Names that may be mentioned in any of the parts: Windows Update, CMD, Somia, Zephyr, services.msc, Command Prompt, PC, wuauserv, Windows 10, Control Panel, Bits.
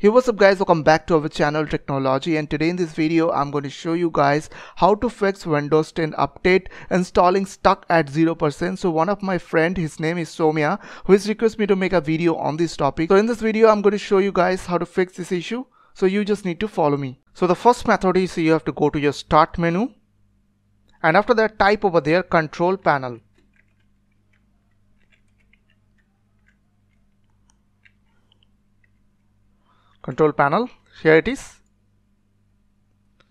Hey, what's up guys, welcome back to our channel Technology, and today in this video I'm going to show you guys how to fix Windows 10 update installing stuck at 0%. So one of my friend, his name is Somia, who has requested me to make a video on this topic. So in this video I'm going to show you guys how to fix this issue. So you just need to follow me. So the first method is you have to go to your start menu, and after that type over there Control Panel. Control Panel, here it is.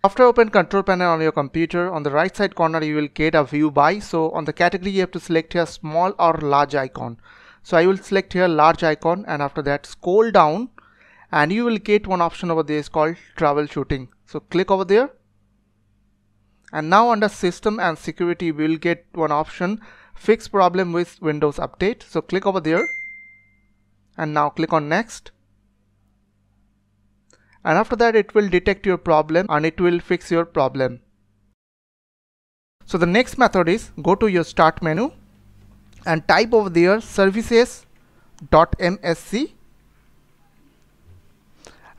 After open Control Panel on your computer, on the right side corner you will get a view by. So on the category you have to select here small or large icon. So I will select here large icon, and after that scroll down and you will get one option over there is called troubleshooting. So click over there, and now under system and security we will get one option, fix problem with Windows Update. So click over there and now click on next. And after that it will detect your problem and it will fix your problem. So the next method is go to your start menu and type over there services.msc,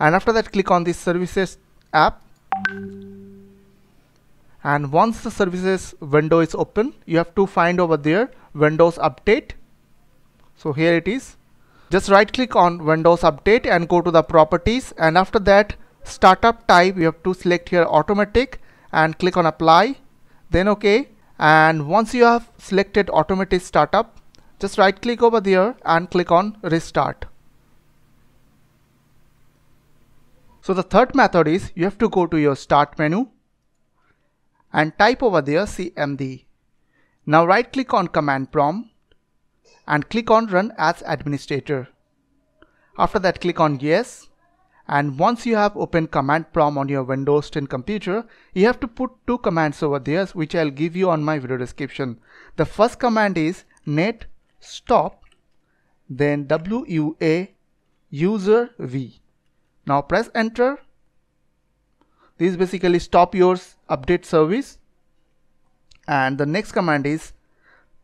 and after that click on the services app, and once the services window is open you have to find over there Windows Update. So here it is. Just right click on Windows Update and go to the properties, and after that startup type you have to select here automatic and click on apply, then OK. And once you have selected automatic startup, just right click over there and click on restart. So the third method is you have to go to your start menu and type over there CMD. Now right click on Command Prompt and click on Run as Administrator. After that click on Yes, and once you have opened Command Prompt on your Windows 10 computer, you have to put two commands over there which I'll give you on my video description. The first command is net stop, then wuauserv. Now press enter. This basically stop your update service. And the next command is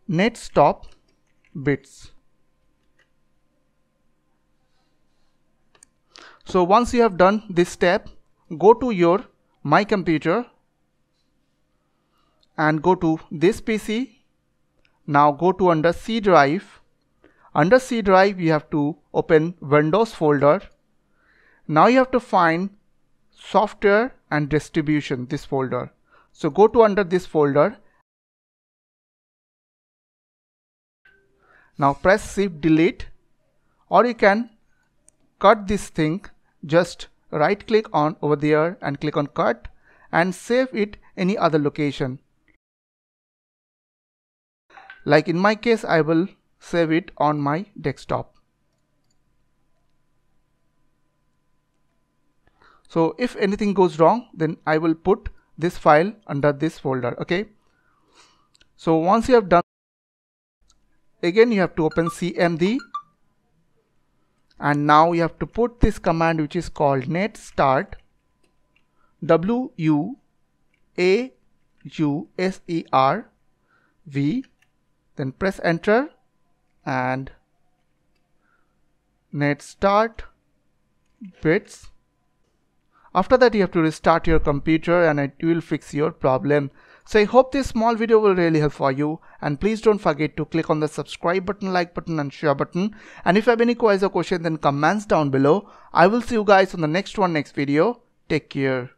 net stop Bits. So once you have done this step, go to your my computer and go to this PC. Now go to under C drive. Under C drive you have to open Windows folder. Now you have to find software and distribution, this folder. So go to under this folder. Now press shift delete, or you can cut this thing, just right click on over there and click on cut and save it any other location. Like in my case I will save it on my desktop. So if anything goes wrong then I will put this file under this folder. Okay. So once you have done, again you have to open CMD, and now you have to put this command which is called net start wuauserv, then press enter and net start bits. After that you have to restart your computer and it will fix your problem. So I hope this small video will really help for you, and please don't forget to click on the subscribe button, like button and share button. And if you have any queries or questions then comments down below. I will see you guys on the next video. Take care.